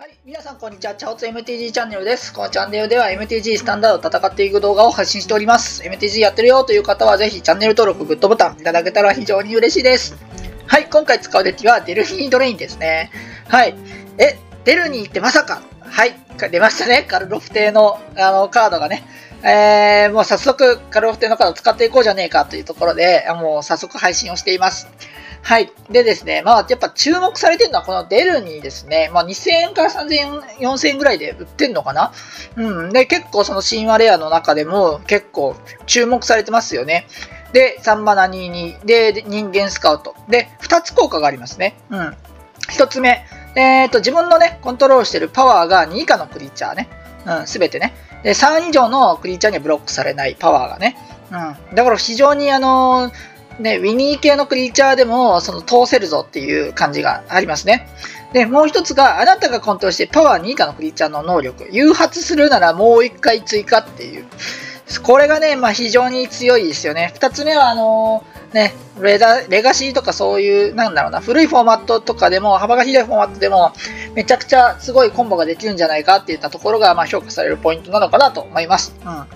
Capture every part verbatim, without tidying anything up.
はい、皆さんこんにちは。チャオツ エムティージー チャンネルです。このチャンネルでは エムティージー スタンダードを戦っていく動画を発信しております。エムティージー やってるよという方はぜひチャンネル登録、グッドボタンいただけたら非常に嬉しいです。はい、今回使うデッキはデルフィニドレインですね。はい。え、デルニーってまさかはい、出ましたね。カルロフ帝の、あのカードがね。えー、もう早速カルロフ帝のカードを使っていこうじゃねえかというところで、もう早速配信をしています。はい。でですね、まあ、やっぱ注目されてるのはこのデルニーですね。まあ、にせんえんからさんぜんえん、よんせんえんぐらいで売ってんのかな?うん。で、結構その神話レアの中でも結構注目されてますよね。で、さんマナにじゅうに、で、人間スカウト。で、ふたつ効果がありますね。うん。ひとつめ、えっと、自分のね、コントロールしてるパワーがに以下のクリーチャーね。うん、すべてね。で、さん以上のクリーチャーにはブロックされないパワーがね。うん。だから非常にあのー、ね、ウィニー系のクリーチャーでもその通せるぞっていう感じがありますね。で、もう一つが、あなたがコントロールしてパワーに以下のクリーチャーの能力、誘発するならもう一回追加っていう。これがね、まあ非常に強いですよね。二つ目は、あのー、ね、レダ、レガシーとかそういう、なんだろうな、古いフォーマットとかでも、幅が広いフォーマットでも、めちゃくちゃすごいコンボができるんじゃないかっていったところが、まあ評価されるポイントなのかなと思います。うん。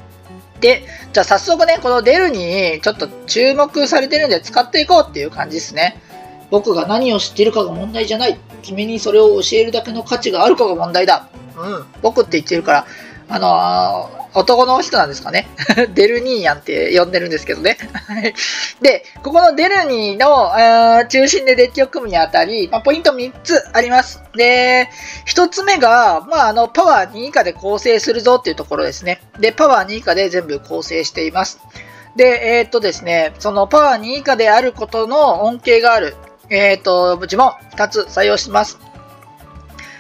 で、じゃあ早速ね、このデルにちょっと注目されてるんで使っていこうっていう感じですね。僕が何を知っているかが問題じゃない。君にそれを教えるだけの価値があるかが問題だ。うん、僕って言ってるから、あのー、男の人なんですかね。デルニーヤンって呼んでるんですけどね。で、ここのデルニーのー中心でデッキを組むにあたり、まあ、ポイントみっつあります。で、ひとつめが、まあ、あの、パワーに以下で構成するぞっていうところですね。で、パワーに以下で全部構成しています。で、えー、っとですね、そのパワーに以下であることの恩恵がある、えー、っと、呪文ふたつ採用します。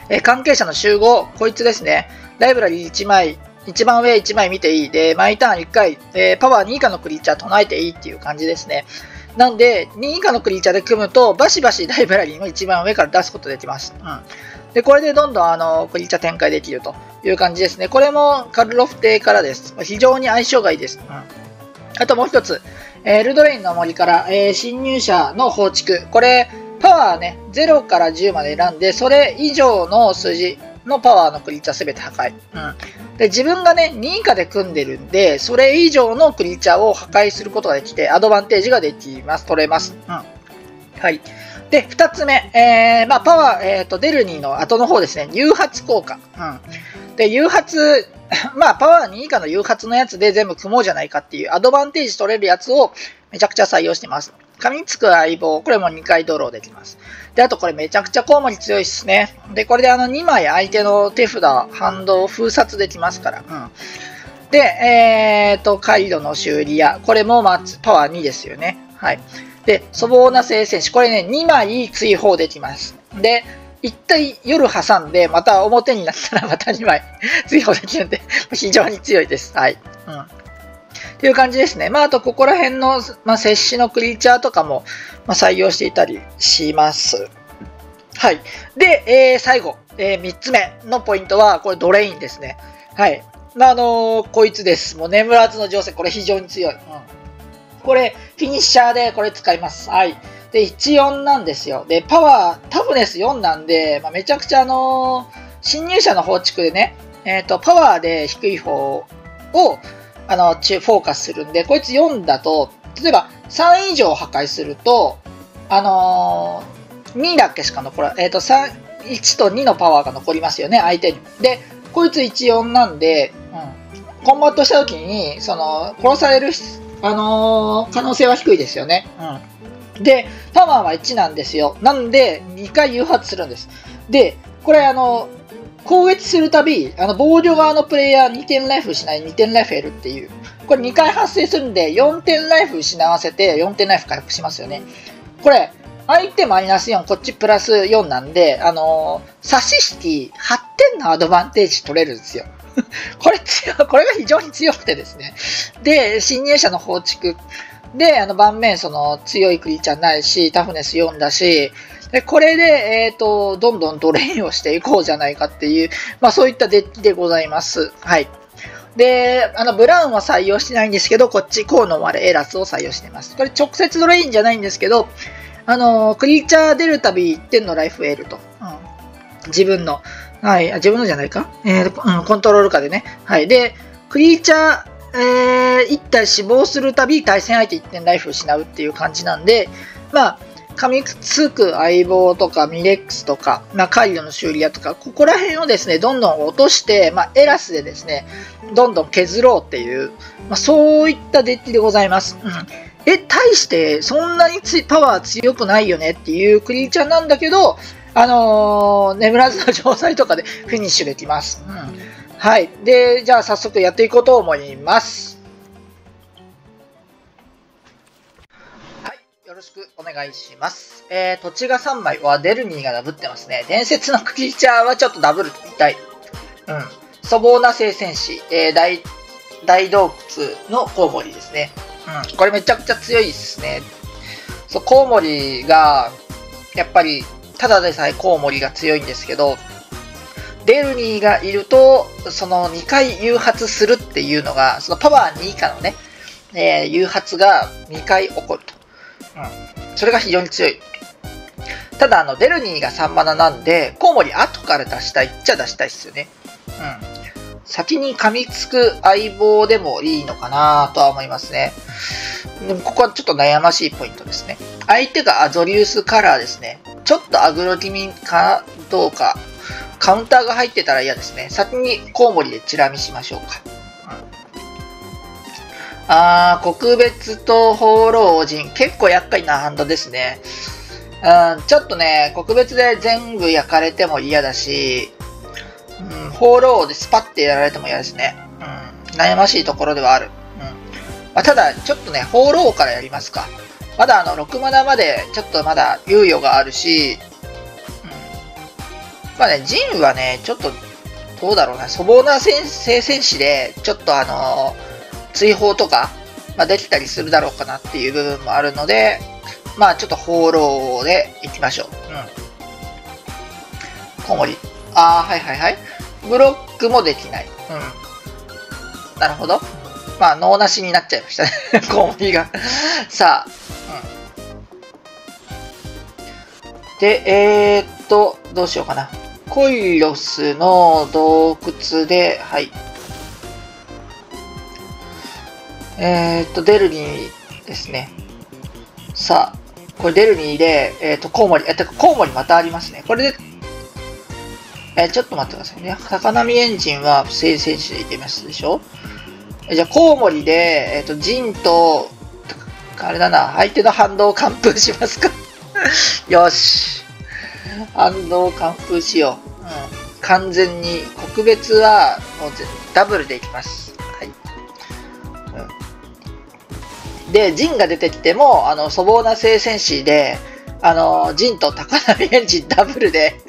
えー、関係者の集合、こいつですね。ライブラリーいちまい、一番上いちまい見ていい。で、毎ターンいっかい、えー、パワーに以下のクリーチャー唱えていいっていう感じですね。なんで、に以下のクリーチャーで組むと、バシバシライブラリーの一番上から出すことできます。うん。で、これでどんどん、あの、クリーチャー展開できるという感じですね。これもカルロフ帝からです。非常に相性がいいです。うん。あともう一つ、えー、ルドレインの森から、えー、侵入者の放逐。これ、パワーね、ゼロからじゅうまで選んで、それ以上の数字。のパワーのクリーチャーすべて破壊。うん。で、自分がね、に以下で組んでるんで、それ以上のクリーチャーを破壊することができて、アドバンテージができます。取れます。うん。はい。で、二つ目。えー、まあ、パワー、えっと、デルニーの後の方ですね。誘発効果。うん。で、誘発、まあ、パワーに以下の誘発のやつで全部組もうじゃないかっていう、アドバンテージ取れるやつをめちゃくちゃ採用してます。噛みつく相棒、これもにかいドローできます。で、あとこれめちゃくちゃコウモリ強いっすね。で、これであのにまい相手の手札、反動を封殺できますから。うん。で、えーと、カイドの修理屋。これもまパワーにですよね。はい。で、粗暴な聖戦士。これね、にまい追放できます。で、一回夜挟んで、また表になったらまたにまい追放できるんで、非常に強いです。はい。うん。という感じですね。まあ、あと、ここら辺の、まあ、接しのクリーチャーとかも、まあ、採用していたりします。はい。で、えー、最後、えー、みっつめのポイントは、これ、ドレインですね。はい。まあ、あのー、こいつです。もう、眠らずの定石、これ非常に強い。うん。これ、フィニッシャーで、これ使います。はい。で、いち、よんなんですよ。で、パワー、タフネスよんなんで、まあ、めちゃくちゃ、あのー、侵入者の放逐でね、えっと、パワーで低い方を、あの、フォーカスするんで、こいつよんだと、例えばさん以上破壊すると、あのー、にだけしか残ら、えっ、ー、と、さん、いちとにのパワーが残りますよね、相手に。で、こいついち、よんなんで、うん、コンバットした時に、その、殺される、あのー、可能性は低いですよね。うん。で、パワーはいちなんですよ。なんで、にかい誘発するんです。で、これあのー、攻撃するたび、あの、防御側のプレイヤーにてんライフ失いにてんライフ減るっていう。これにかい発生するんで、よんてんライフ失わせてよんてんライフ回復しますよね。これ、相手マイナスよん、こっちプラスよんなんで、あのー、サシシティはってんのアドバンテージ取れるんですよ。これ強い、これが非常に強くてですね。で、侵入者の放逐。で、あの、盤面、その、強いクリーチャーないし、タフネスよんだし、で、これで、えっと、どんどんドレインをしていこうじゃないかっていう、まあそういったデッキでございます。はい。で、あの、ブラウンは採用してないんですけど、こっち、コウノマルエラスを採用してます。これ直接ドレインじゃないんですけど、あのー、クリーチャー出るたびいってんのライフ得ると。うん。自分の。はい。あ、自分のじゃないか、えーうん、コントロール下でね。はい。で、クリーチャー、えー、いち体死亡するたび対戦相手いってんライフ失うっていう感じなんで、まあ、噛みつく相棒とかミレックスとか、まあ、カイロの修理屋とか、ここら辺をですね、どんどん落として、まあ、エラスでですね、どんどん削ろうっていう、まあ、そういったデッキでございます。うんえ、対してそんなにつパワー強くないよねっていうクリーチャーなんだけど、あのー、眠らずの城塞とかでフィニッシュできます。うん、はい。で、じゃあ早速やっていこうと思います。はい。よろしくお願いします。えー、土地がさんまいはデルニーがダブってますね。伝説のクリーチャーはちょっとダブるみたい。うん。粗暴な聖戦士、えー、大、大洞窟のコウモリですね。うん、これめちゃくちゃ強いですね。そう、コウモリが、やっぱり、ただでさえコウモリが強いんですけど、デルニーがいると、そのにかい誘発するっていうのが、そのパワーに以下のね、えー、誘発がにかい起こると。うん、それが非常に強い。ただ、あの、デルニーがさんマナなんで、コウモリ後から出したいっちゃ出したいっすよね。うん。先に噛みつく相棒でもいいのかなとは思いますね。でもここはちょっと悩ましいポイントですね。相手がアゾリウスカラーですね。ちょっとアグロ気味かどうか、カウンターが入ってたら嫌ですね。先にコウモリでチラ見しましょうか。うん、あー、国別と放浪人。結構厄介なハンドですね。うん、ちょっとね、国別で全部焼かれても嫌だし、うん、放浪でスパッてやられても嫌ですね。うん、悩ましいところではある。うんまあ、ただ、ちょっとね、放浪からやりますか。まだあのろくマナまで、ちょっとまだ猶予があるし、うん、まあね、ジンはね、ちょっと、どうだろうな、粗暴な聖戦士で、ちょっとあのー、追放とか、まあ、できたりするだろうかなっていう部分もあるので、まあ、ちょっと放浪でいきましょう。うん。コウモリ。ああ、はいはいはい。ブロックもできない。うん。なるほど。まあ、脳なしになっちゃいましたね。コウモリが。さあ、うん。で、えー、っと、どうしようかな。コイロスの洞窟で、はい。えー、っと、デルニーですね。さあ、これデルニーで、えー、っと、コウモリ、え、てかコウモリまたありますね。これで、え、ちょっと待ってくださいね。高波エンジンは聖戦士でいけますでしょ。え、じゃあ、コウモリで、えっと、ジンと、あれだな、相手の反動を完封しますか。よし。反動を完封しよう。うん。完全に、国別は、もうダブルでいきます。はい。うん、で、ジンが出てきても、あの、粗暴な聖戦士で、あの、ジンと高波エンジンダブルで、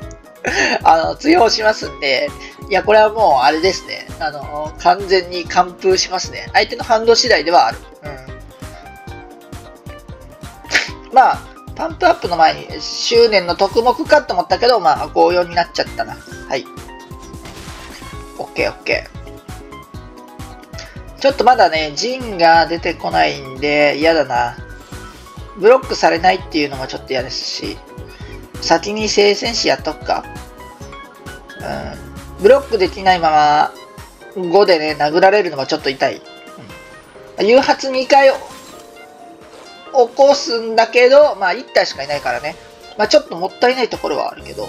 あの、通用しますんで、いや、これはもう、あれですね。あの、完全に完封しますね。相手の反動次第ではある。うん。まあ、パンプアップの前に、執念の特目かと思ったけど、まあ、ごよんになっちゃったな。はい。OK、OK。ちょっとまだね、ジンが出てこないんで、嫌だな。ブロックされないっていうのもちょっと嫌ですし。先に聖戦士やっとくか。うん。ブロックできないままごでね、殴られるのはちょっと痛い。うん、誘発にかい起こすんだけど、まあいち体しかいないからね。まあちょっともったいないところはあるけど。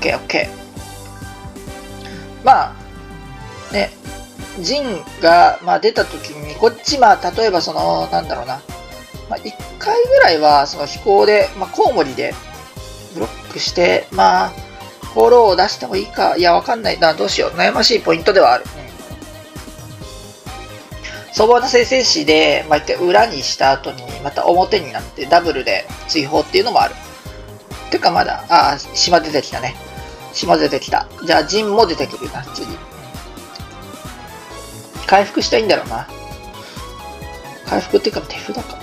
うん。OK、OK。まあ、ね、ジンが、まあ、出たときに、こっち、まあ例えばその、なんだろうな。まあ、いっかいぐらいはその飛行で、まあ、コウモリでブロックして、まあ、フォローを出してもいいか、いや、わかんないな、どうしよう、悩ましいポイントではある。粗暴な聖戦士で、まあ、いっかい裏にした後に、また表になって、ダブルで追放っていうのもある。てか、まだ、ああ、島出てきたね。島出てきた。じゃあ、陣も出てくるな、次。回復したいんだろうな。回復っていうか、手札か。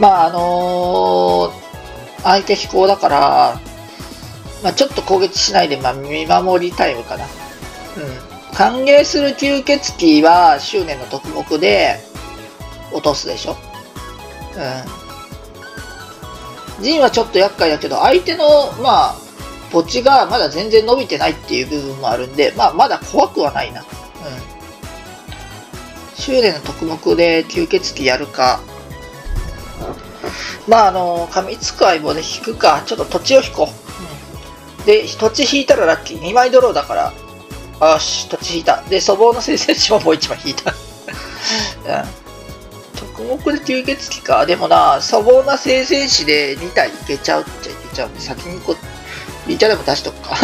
まああのー、相手飛行だから、まあ、ちょっと攻撃しないで、まあ、見守りタイムかな。うん。歓迎する吸血鬼は執念の特目で落とすでしょ。うん。陣はちょっと厄介だけど、相手の、まあ、墓地がまだ全然伸びてないっていう部分もあるんで、まあ、まだ怖くはないな。うん。修練の特目で吸血鬼やるか、まあ、あの、神使い棒で引くか、ちょっと土地を引こう。うん、で、土地引いたらラッキー。にまいドローだから、よし、土地引いた。で、粗暴の先生地ももういちまい引いた。うん。特目で吸血鬼か。でもな、粗暴な聖戦士でにたいいけちゃうっちゃいけちゃうんで、先にこう、リチャでも出しとくか。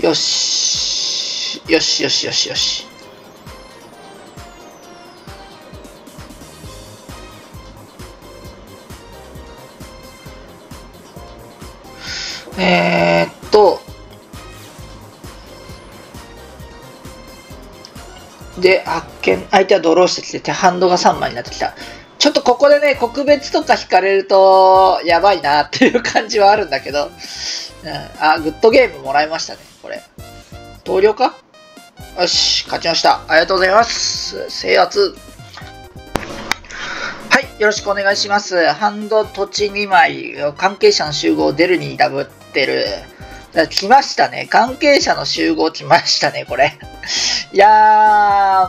よし。よしよしよしよし。えーっとで発見、相手はドローしてきて手ハンドがさんまいになってきた。ちょっとここでね、告別とか引かれるとやばいなっていう感じはあるんだけど、うん、あ、グッドゲームもらいましたね。これ投了か。よし、勝ちました。ありがとうございます。制圧。はい、よろしくお願いします。ハンド、土地にまい、関係者の集合、出るにダブってる。来ましたね。関係者の集合来ましたね、これ。いや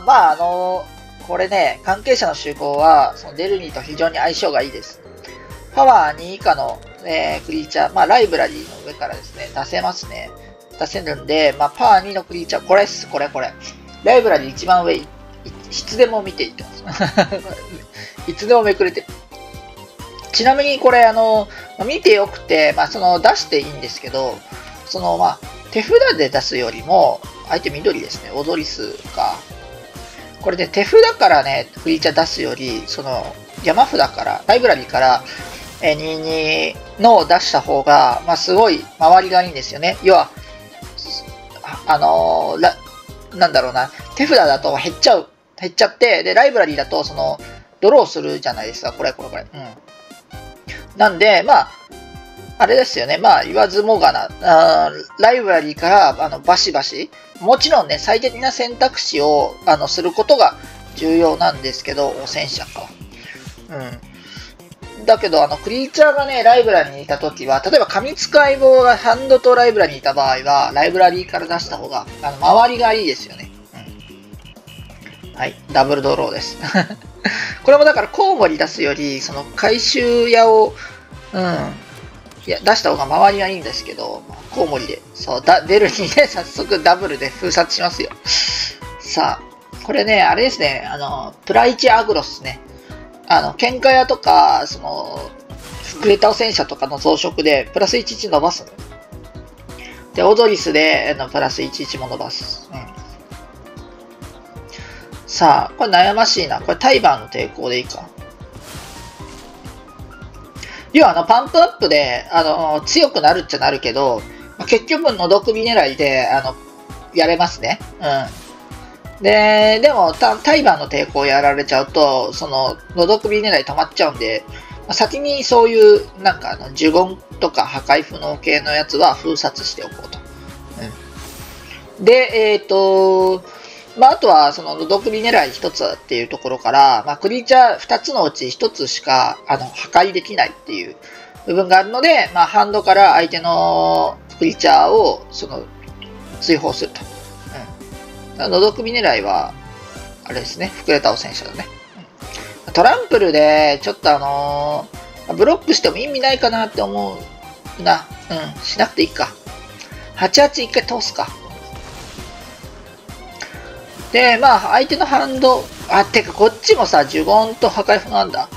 ー、まああのー、これね、関係者の集合は、そのデルニーと非常に相性がいいです。パワーに以下の、えー、クリーチャー、まあライブラリーの上からですね、出せますね。出せるんで、まあパワーにのクリーチャー、これっす、これこれ。ライブラリー一番上、いつでも見ていってます。いつでもめくれてる。ちなみにこれ、あの、見てよくて、まあ、その出していいんですけど、その、まあ、手札で出すよりも、相手緑ですね、オドリスか。これね、手札からね、クリーチャー出すより、その、山札から、ライブラリーから、え、にじゅうにのを出した方が、まあ、すごい、周りがいいんですよね。要は、あの、ら、なんだろうな、手札だと減っちゃう、減っちゃって、で、ライブラリーだと、その、ドローするじゃないですか、これ、これ、これ。うん。なんで、まあ、あれですよね、まあ、言わずもがな、あライブラリーからあのバシバシ、もちろんね、最適な選択肢をあのすることが重要なんですけど、汚染者か。うん。だけど、あの、クリーチャーがね、ライブラリーにいたときは、例えば、神使い棒がハンドとライブラリーにいた場合は、ライブラリーから出した方が、あの周りがいいですよね。うん。はい、ダブルドローです。これもだから交互に出すより、その回収屋を、うん、いや出した方が周りはいいんですけど、コウモリで、そう、だ出るにね、早速ダブルで封殺しますよ。さあ、これね、あれですね、あの、プライチアグロスね。あの、喧嘩屋とか、その、クレタオ戦車とかの増殖で、プラスいちいち伸ばす。で、オドリスで、あのプラスいちいちも伸ばす。うんさあ、これ悩ましいな。これタイバーの抵抗でいいか。要はあの、パンプアップで、あの、強くなるっちゃなるけど、結局、のど首狙いで、あの、やれますね。うん。で、でも、タイバーの抵抗やられちゃうと、その、のど首狙い溜まっちゃうんで、先にそういう、なんかあの、呪言とか破壊不能系のやつは封殺しておこうと。うん。で、えっと、まあ、あとは、その、のどくび狙い一つっていうところから、まあ、クリーチャー二つのうち一つしか、あの、破壊できないっていう部分があるので、まあ、ハンドから相手のクリーチャーを、その、追放すると。うん。のどくび狙いは、あれですね、膨れたお戦車だね。トランプルで、ちょっとあのー、ブロックしても意味ないかなって思うな。うん、しなくていいか。はちはち一回通すか。で、まあ、相手のハンド、あ、てか、こっちもさ、呪言と破壊不能なんだ。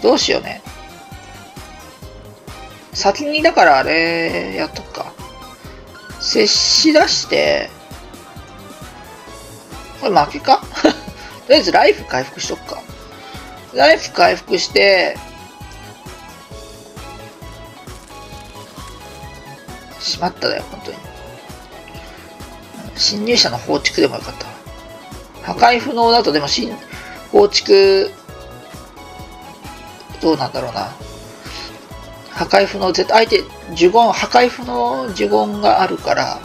どうしようね。先に、だからあれ、やっとくか。接し出して、これ負けかとりあえず、ライフ回復しとくか。ライフ回復して、しまっただよ、本当に。侵入者の放逐でもよかった。破壊不能だと、でも、新、放逐どうなんだろうな。破壊符の、相手、呪言、破壊符の呪言があるから、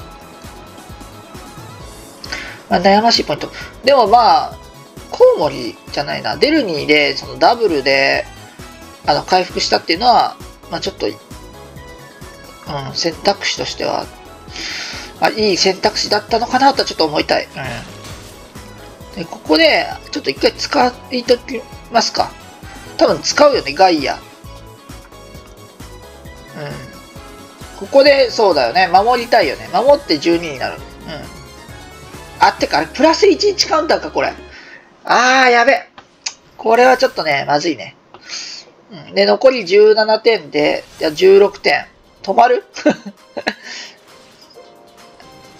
まあ、悩ましいポイント。でもまあ、コウモリじゃないな、デルニーでそのダブルであの回復したっていうのは、まあ、ちょっと、うん、選択肢としては、まあ、いい選択肢だったのかなとはちょっと思いたい。うん、でここで、ちょっと一回使いときますか。多分使うよね、ガイア。うん、ここでそうだよね、守りたいよね、守ってじゅうにになる。うん、あってか、プラスいちにちカウンターか、これ。あー、やべ。これはちょっとね、まずいね。うん、で、残りじゅうななてんで、じゃあじゅうろくてん。止まる?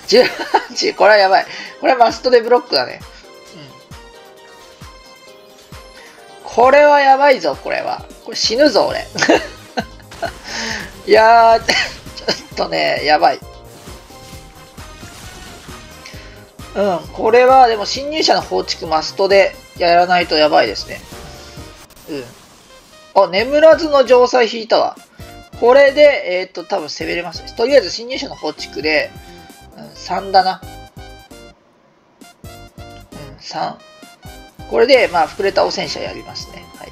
じゅうはち、これはやばい。これはマストでブロックだね。うん、これはやばいぞ、これは。これ死ぬぞ、俺。いやー、ちょっとね、やばい。うん、これはでも侵入者の放逐マストでやらないとやばいですね。うん。あ、眠らずの城塞引いたわ。これで、えっと、多分攻めれます。とりあえず侵入者の放逐で、うん、さんだな。うん、さん。これで、まあ、膨れた汚染者やりますね。はい。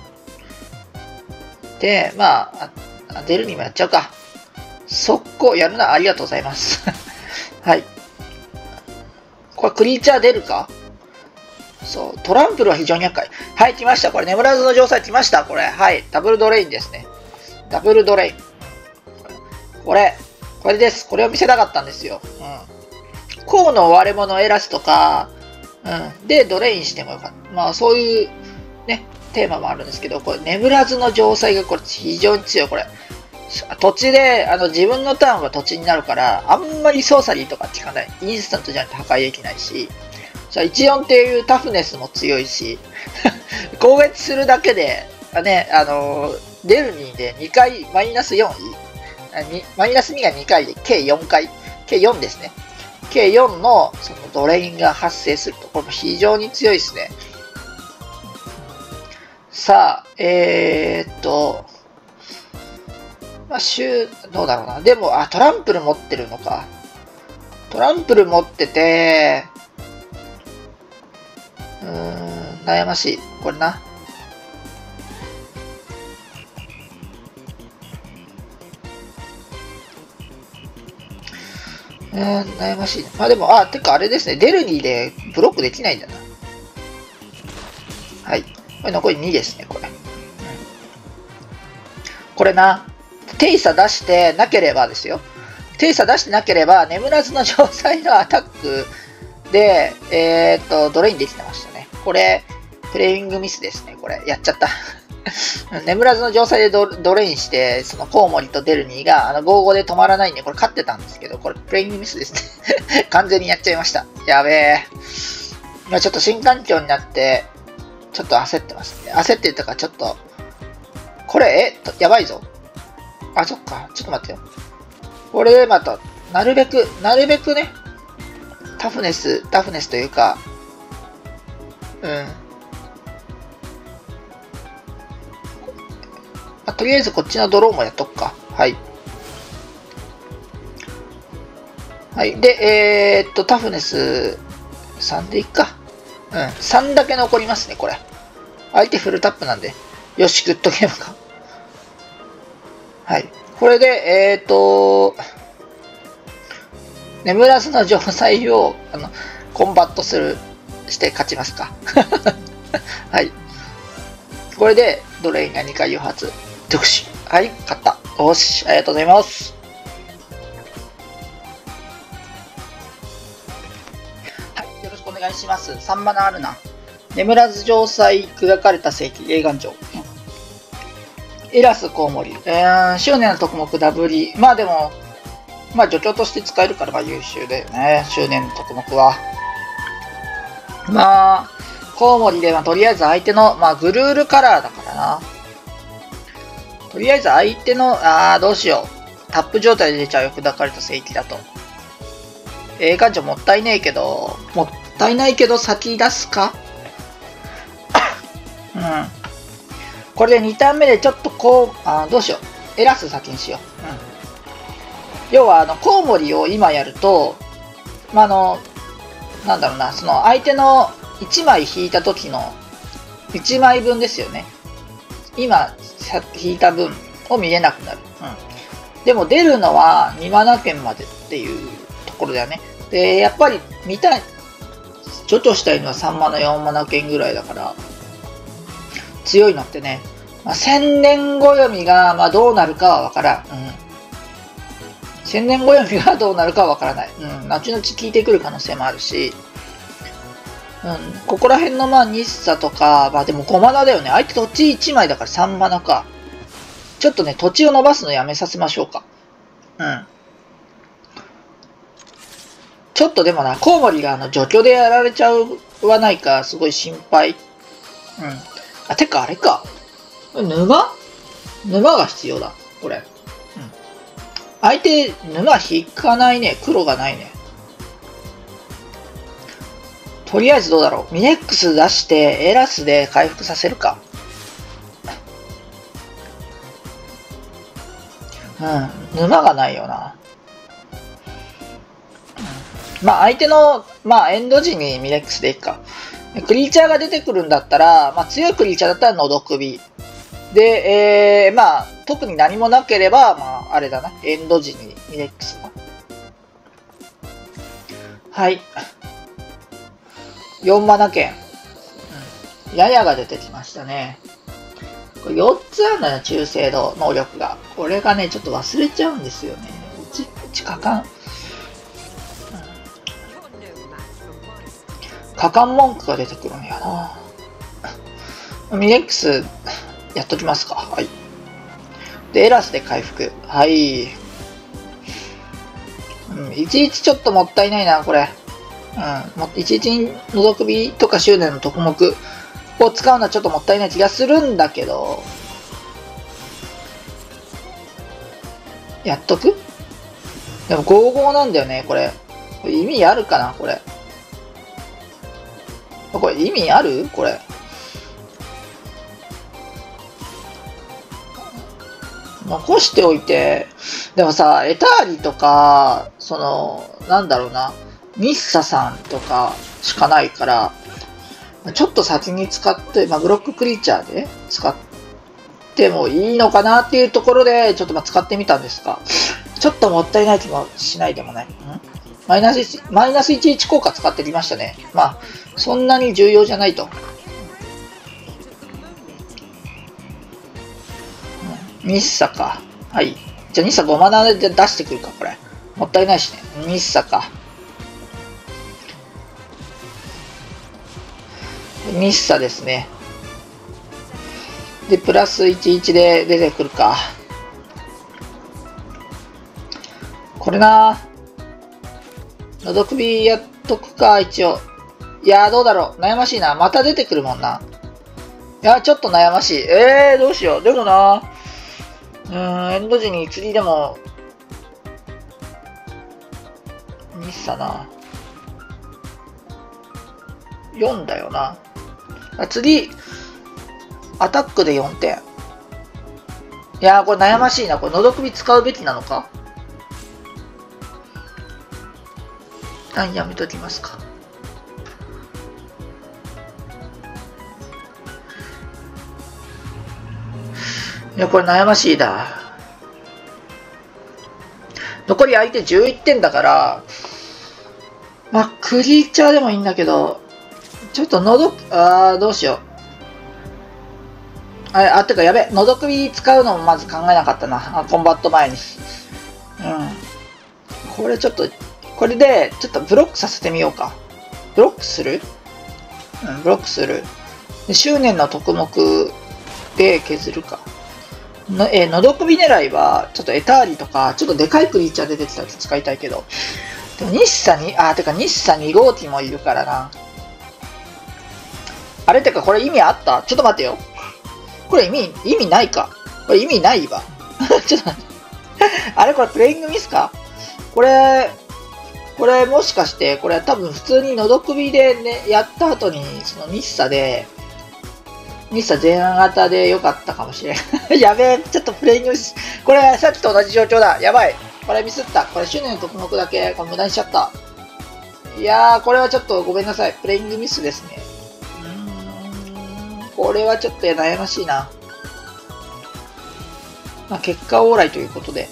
で、まあ、あ出るにもやっちゃうか。速攻やるな。ありがとうございます。はい。これクリーチャー出るか?そう。トランプルは非常に厄介。はい、来ました。これ、眠らずの城塞来ました。これ。はい。ダブルドレインですね。ダブルドレイン。これ。これです。これを見せたかったんですよ。うん。コウの割れ物をエラスとか、うん。で、ドレインしてもよかった。まあ、そういう、ね、テーマもあるんですけど、これ、眠らずの城塞がこれ、非常に強い。これ。土地で、あの、自分のターンは土地になるから、あんまりソーサリーとか効かない。インスタントじゃないと破壊できないし、いちよんっていうタフネスも強いし、攻撃するだけで、ね、あの、デルニーでにかい、マイナスよん、マイナスにがにかいで、計よんかい、計よんですね。計よんの、そのドレインが発生するところも非常に強いですね。さあ、えーっと、まあ、週、どうだろうな。でも、あ、トランプル持ってるのか。トランプル持ってて、うーん、悩ましい。これな。うーん、悩ましい。まあでも、あ、てかあれですね。デルニーでブロックできないんだな。はい。これ残りにですね、これ。これな。テイサ出してなければですよ。テイサ出してなければ、眠らずの城塞のアタックで、えー、っと、ドレインできてましたね。これ、プレイングミスですね。これ、やっちゃった。眠らずの城塞で ド, ドレインして、そのコウモリとデルニーが、あの、ご ごで止まらないんで、これ勝ってたんですけど、これ、プレイングミスですね。完全にやっちゃいました。やべえ。今ちょっと新環境になって、ちょっと焦ってますね。焦ってたから、ちょっと、これ、え、やばいぞ。あ、そっか。ちょっと待ってよ。これでまた、なるべく、なるべくね、タフネス、タフネスというか、うん。あ、とりあえずこっちのドローもやっとくか。はい。はい。で、えー、っと、タフネスさんでいっか。うん。さんだけ残りますね、これ。相手フルタップなんで。よし、グッドゲームか。はい。これで、えっと、眠らずの城塞を、あの、コンバットする、して勝ちますか。はい。これで、ドレインがにかい誘発。特殊。はい、勝った。よし、ありがとうございます。はい、よろしくお願いします。さんマナあるな。眠らず城塞砕かれた世紀、霊岩城。エラスコウモリ。えー、執念の特目ダブリ。まあでも、まあ助教として使えるからまあ優秀だよね。執念の特目は。まあ、コウモリで、まあ、とりあえず相手の、まあグルールカラーだからな。とりあえず相手の、あーどうしよう。タップ状態で出ちゃうよ。砕かれた聖域だと。ええ感情もったいねえけど、もったいないけど先出すか。うん。これでにターン目でちょっとこう、あどうしよう。エラス先にしよう。うん、要は、あの、コウモリを今やると、まあ、あの、なんだろうな、その相手のいちまい引いた時のいちまいぶんですよね。今引いた分を見れなくなる。うん、でも出るのはにマナけんまでっていうところだよね。で、やっぱり見たい、除去したいのはさんマナよんマナけんぐらいだから、強いのってね、まあ、千年ご読みが、まあ、どうなるかはわからん。うん、千年ご読みがどうなるかはわからない。うん、後々聞いてくる可能性もあるし、うん、ここら辺のまあニッサとか、まあでもごマナだよね。相手土地いちまいだからさんマナか。ちょっとね、土地を伸ばすのやめさせましょうか。うん。ちょっとでもな、コウモリがあの除去でやられちゃうはないか、すごい心配。うん。あ、てかあれか。沼沼が必要だ、これ。うん。相手、沼引かないね。黒がないね。とりあえずどうだろう。ミネックス出してエラスで回復させるか。うん。沼がないよな。うん、まあ相手の、まあエンド時にミネックスでいくか。クリーチャーが出てくるんだったら、まあ強いクリーチャーだったらのどくび。で、えー、まあ特に何もなければ、まああれだな。エンド時にミネックスが。はい。よんマナけん。うん、ややが出てきましたね。これよっつあるんだよ、中精度、能力が。これがね、ちょっと忘れちゃうんですよね。うち、うち、果敢。果敢文句が出てくるんやな。ミネックス、やっときますか。はい。で、エラスで回復。はい。うん、いちいちちょっともったいないな、これ。うん、もういちいちにのどくびとか執念の特目を使うのはちょっともったいない気がするんだけど、やっとく？でもごたいごなんだよね、これ。これ意味あるかな、これ。これ意味ある？これ。残しておいて、でもさ、エターリとか、その、なんだろうな。ニッサさんとかしかないから、ちょっと先に使って、まあ、ブロッククリーチャーで使ってもいいのかなっていうところで、ちょっとまあ使ってみたんですが、ちょっともったいない気もしないでもない。んマイナスいち、マイナスいちいち効果使ってきましたね。まあ、そんなに重要じゃないと。ニッサか。はい。じゃあニッサごマナで出してくるか、これ。もったいないしね。ニッサか。ニッサですね。で、プラスいちいちで出てくるか。これな、のどくびやっとくか、一応。いやー、どうだろう。悩ましいな。また出てくるもんな。いやー、ちょっと悩ましい。えー、どうしよう。でもな、うーん、エンド時に釣りでも、ニッサな。よんだよな。次、アタックでよんてん。いやー、これ悩ましいな。これ、のどくび使うべきなのか？あ、やめときますか。いや、これ悩ましいだ。残り相手じゅういってんだから、まあ、クリーチャーでもいいんだけど、ちょっとのど、ああ、どうしよう。あれ、あ、てかやべ、のどくび使うのもまず考えなかったな。あ、コンバット前に。うん。これちょっと、これで、ちょっとブロックさせてみようか。ブロックする？うん、ブロックする。で、執念の特目で削るか。の、えー、のどくび狙いは、ちょっとエターリとか、ちょっとでかいクリーチャー出てきたら使いたいけど。でも、ニッサに、あ、てかニッサにごうきもいるからな。あれてかこれ意味あった？ちょっと待ってよ。これ意味、意味ないか。これ意味ないわ。ちょっと待って。あれこれプレイングミスか？これ、これもしかして、これ多分普通にのどくびでね、やった後に、そのミッサで、ミスター前半型で良かったかもしれない。やべえ、ちょっとプレイにし、これさっきと同じ状況だ。やばい。これミスった。これ周年の特目だけ、これ無駄にしちゃった。いやー、これはちょっとごめんなさい。プレイングミスですね。うーん、これはちょっと悩ましいな。まあ、結果オーライということで。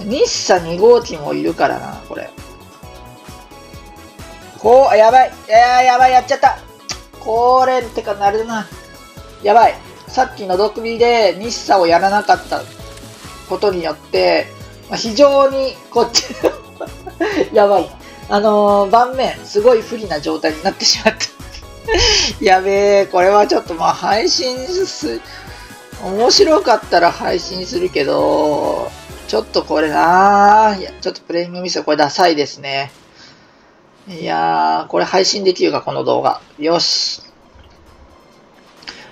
うん。日産に号機もいるからな、これ。こう、やばい。いやー、やばい、やっちゃった。これ、てか、なるな。やばい。さっきの毒火で日産をやらなかったことによって、まあ、非常にこっちやばい。あのー、盤面、すごい不利な状態になってしまった。やべえ、これはちょっとまあ配信す、面白かったら配信するけど、ちょっとこれなぁ、いや、ちょっとプレミアムミスはこれダサいですね。いやー、これ配信できるか、この動画。よし。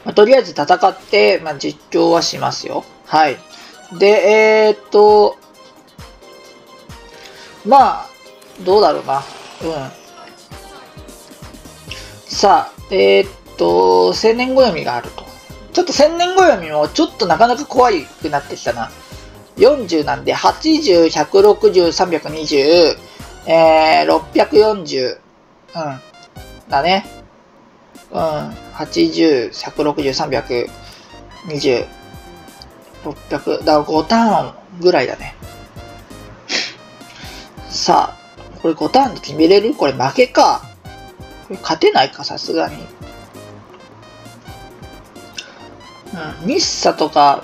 まあ、とりあえず戦って、まあ、実況はしますよ。はい。で、えー、っと、まあ、どうだろうな。うん。さあ、えー、っと、千年暦があると。ちょっと千年暦もちょっとなかなか怖くなってきたな。よんじゅうなんで、はちじゅう、ひゃくろくじゅう、さんびゃくにじゅう、えー、ろっぴゃくよんじゅう。うん。だね。うん。はちじゅう、ひゃくろくじゅう、さんびゃくにじゅう、ろっぴゃく。だからごターンぐらいだね。さあ、これごターンで決めれる？これ負けか。これ勝てないか、さすがに。うん、日差とか、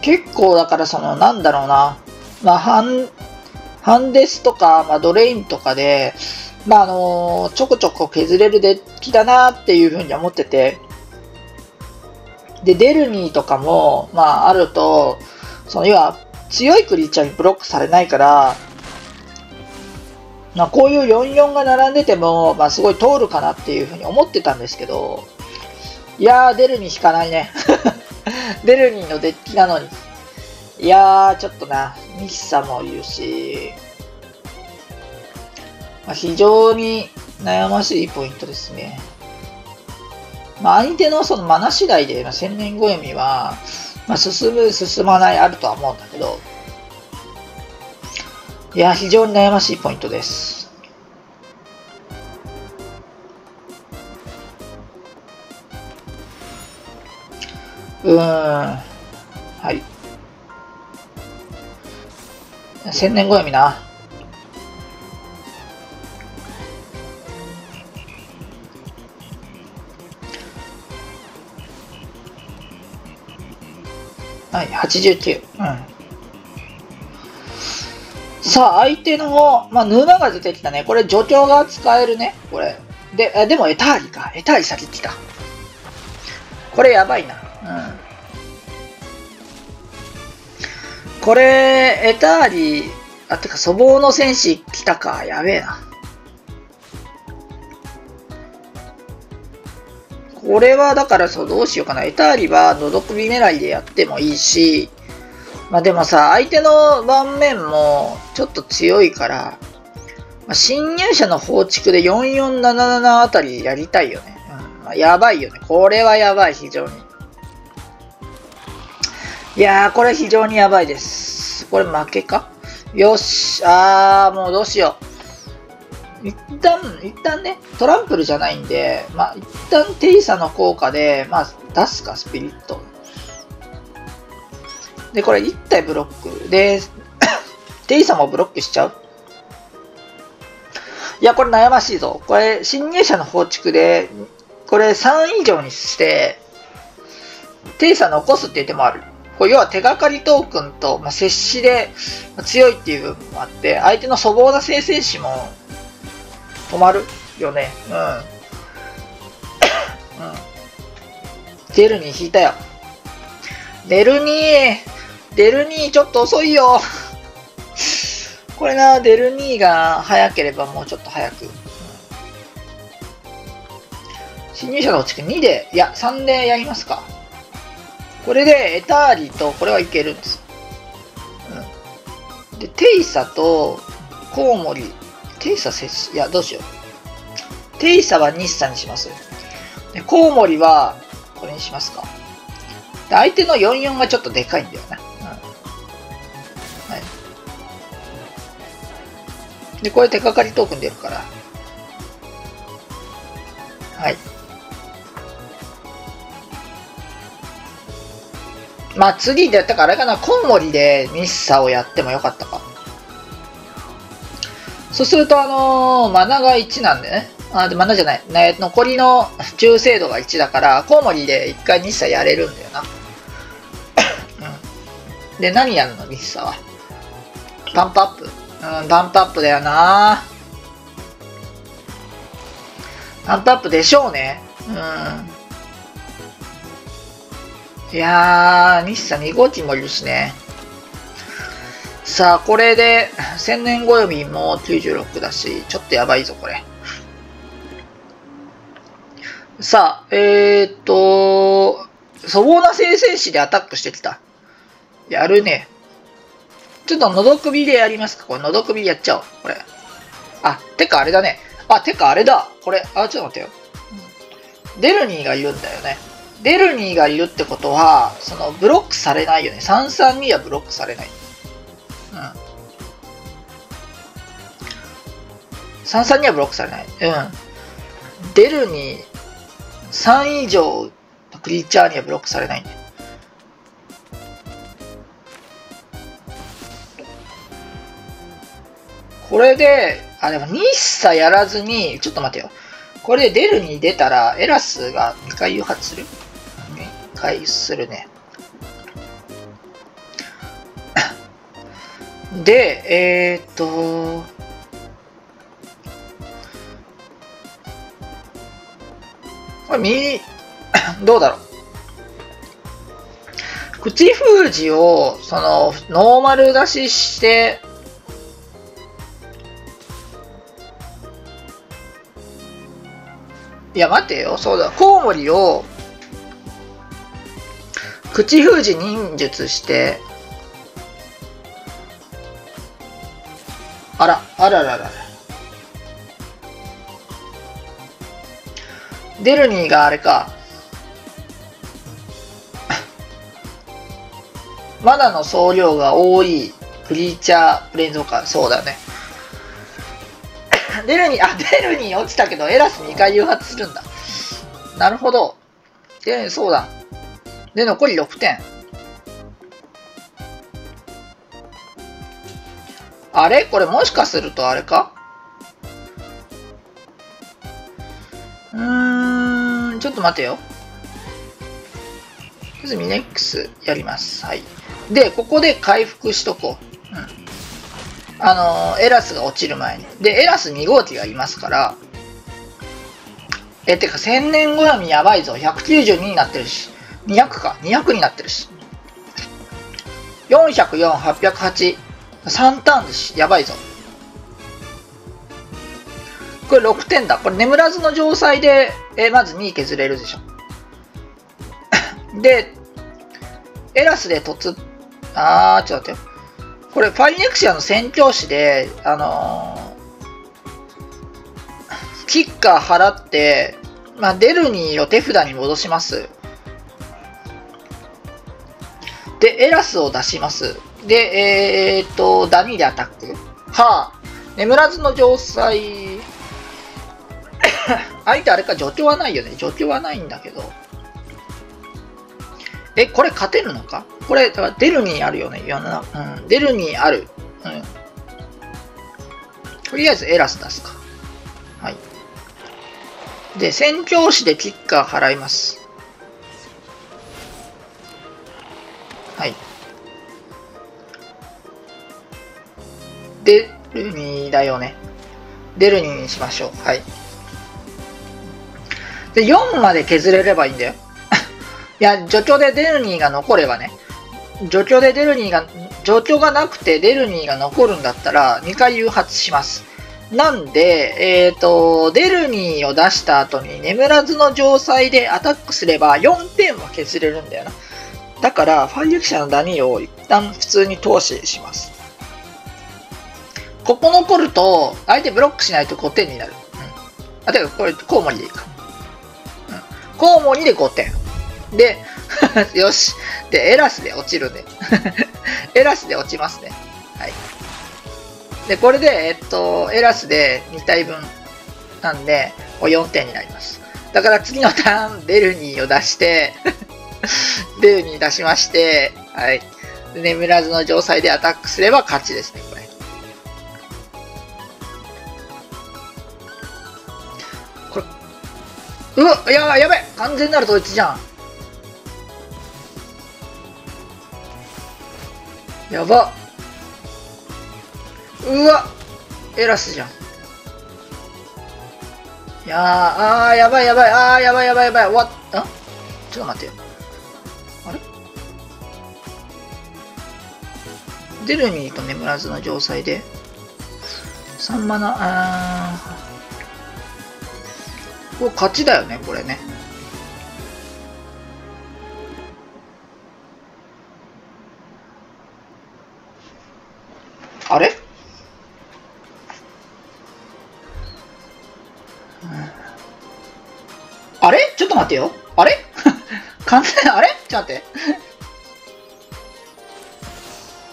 結構だからその、なんだろうな。まあ、ハン、ハンデスとか、まあ、ドレインとかで、まあ、あのー、ちょこちょこ削れるデッキだなっていうふうに思ってて。で、デルニーとかも、まあ、あると、その、要は、強いクリーチャーにブロックされないから、まあこういう よんたいよん が並んでても、まあすごい通るかなっていうふうに思ってたんですけど、いやー、出るに引かないね。出るにのデッキなのに。いやー、ちょっとな、ミッサもいるし、まあ、非常に悩ましいポイントですね。まあ相手のそのマナ次第で、まあ、千年暦は、まあ進む、進まないあるとは思うんだけど、いや、非常に悩ましいポイントです。うーん。はい。千年暦な。はい、はちじゅうきゅう。うん。さあ、相手の、まあ、沼が出てきたね。これ、助教が使えるね。これ。で、えでも、エターリか。エターリ先来た。これ、やばいな。うん。これ、エターリ、あ、てか、粗暴の戦士来たか。やべえな。これは、だから、そう、どうしようかな。エターリは、のどくび狙いでやってもいいし、まあでもさ、相手の盤面もちょっと強いから、まあ、侵入者の放逐でよんよんななななあたりやりたいよね。うん、まあ、やばいよね。これはやばい、非常に。いやー、これ非常にやばいです。これ負けか？よし、あー、もうどうしよう。一旦、一旦ね、トランプルじゃないんで、まあ一旦テイサの効果で、まあ出すか、スピリット。で、これいち体ブロックで、テイサもブロックしちゃう？いや、これ悩ましいぞ。これ、侵入者の放逐で、これさん以上にして、テイサ残すっていう手もある。これ要は手がかりトークンと、まあ、接しで強いっていう部分もあって、相手の粗暴な聖戦士も止まるよね。うん。うん。デルニー引いたよ。デルニー。デルニーちょっと遅いよ。これな、デルニーが早ければもうちょっと早く。侵入者の落ちにで、いや、さんでやりますか。これでエターリと、これはいけるんです。うん、で、テイサとコウモリ。テイサ接し、いや、どうしよう。テイサはニッサにします。で、コウモリは、これにしますか。で、相手のよんよんがちょっとでかいんだよな。うん。はい。で、これ手掛かりトークン出るから。はい。まあ、次でやったからあれかな、コウモリでミッサをやってもよかったか。そうすると、あのー、マナがいちなんでね。あ、で、マナじゃない。ね、残りの中精度がいちだから、コウモリでいっかいミッサやれるんだよな。うん、で、何やるのミッサは。パンプアップ。うん、パンプアップだよな。パンプアップでしょうね。うん。いやー、ミッサに号機もいるしね。さあ、これで、千年ごよみもきゅうじゅうろくだし、ちょっとやばいぞ、これ。さあ、えー、っと、粗暴な聖戦士でアタックしてきた。やるね。ちょっとのどくびでやりますか。これ、のどくびでやっちゃおう。これ。あ、てかあれだね。あ、てかあれだ。これ、あ、ちょっと待ってよ。デルニーがいるんだよね。デルニーがいるってことは、その、ブロックされないよね。さんさんにはブロックされない。うん、さんさんにはブロックされない。うん。出るにさん以上クリーチャーにはブロックされないね。これで、あ、でもニッサやらずに、ちょっと待てよ。これで出るに出たら、エラスがにかい誘発する ?に 回するね。で、えー、っと、これ右、どうだろう。口封じを、その、ノーマル出しして、いや、待てよ、そうだ、コウモリを、口封じ忍術して、あら、あららら。デルニーがあれか。マナの総量が多いクリーチャープレインゾーカー。そうだね。デルニー、あ、デルニー落ちたけど、エラスにかい誘発するんだ。なるほど。デルニー、そうだ。で、残りろくてん。あれこれもしかするとあれか、うーん、ちょっと待てよ。まずミネックスやります。はい。で、ここで回復しとこう。うん。あのー、エラスが落ちる前に。で、エラスに号機がいますから。え、てか、千年ごよみやばいぞ。ひゃくきゅうじゅうにになってるし。にひゃくか。にひゃくになってるし。よんひゃくよん、はっぴゃくはち。さんターンでし、やばいぞ。これろくてんだ。これ眠らずの城塞で、えー、まずに削れるでしょ。で、エラスで突、あー、ちょっと待ってよ。これ、ファイネクシアの宣教師で、あのー、キッカー払って、まあ、デルニーを手札に戻します。で、エラスを出します。で、えー、っと、ダニーでアタック。はぁ、あ。眠らずの城塞。相手あれか、除去はないよね。除去はないんだけど。え、これ勝てるのか？これ、デルニーあるよね。うん、デルニーある。うん。とりあえずエラス出すか。はい。で、宣教師でキッカー払います。はい。デルニーだよね。デルニーにしましょう。はい。で、よんまで削れればいいんだよ。いや、除去でデルニーが残ればね。除去でデルニーが、除去がなくてデルニーが残るんだったら、にかい誘発します。なんで、えっと、デルニーを出した後に眠らずの城塞でアタックすればよんてんは削れるんだよな。だから、ファイアクシャのダニーを一旦普通に投資します。ここ残ると、相手ブロックしないとごてんになる。うん、あ、てか、これ、コウモリでいいか。うん、コウモリでごてん。で、よし。で、エラスで落ちるね。エラスで落ちますね。はい。で、これで、えっと、エラスでにたいぶんなんで、よんてんになります。だから次のターン、ベルニーを出して、ベルニー出しまして、はい。眠らずの城塞でアタックすれば勝ちですね、これ。これ。うわ、いや、やべ、完全なる統一じゃん。やば。うわ、エラスじゃん。いやー、あー、やばいやばい、あー、やばいやばいやばい、終わった。ちょっと待って。あれデルニーと眠らずの城塞で。さんマナ、あー。これ勝ちだよね、これね。あれ、うん、あれちょっと待ってよ。あれ完全、あれちょっと待って。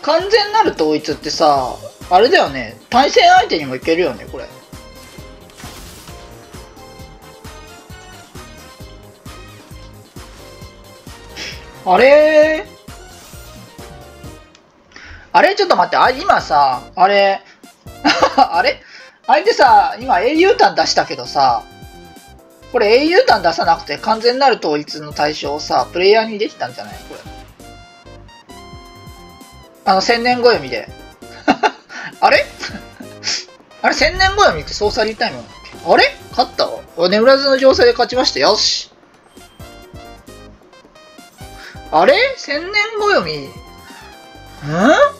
完全なる統一ってさ、あれだよね。対戦相手にもいけるよね、これ。あれーあれちょっと待って、あ、今さ、あれ、あれ相手さ、今英雄譚出したけどさ、これ英雄譚出さなくて完全なる統一の対象をさ、プレイヤーにできたんじゃないこれ。あの、千年暦で。あれあれ千年暦ってソーサリータイムなんだっけ。あれ勝ったわ。眠らずの城塞で勝ちました。よし。あれ千年暦。ん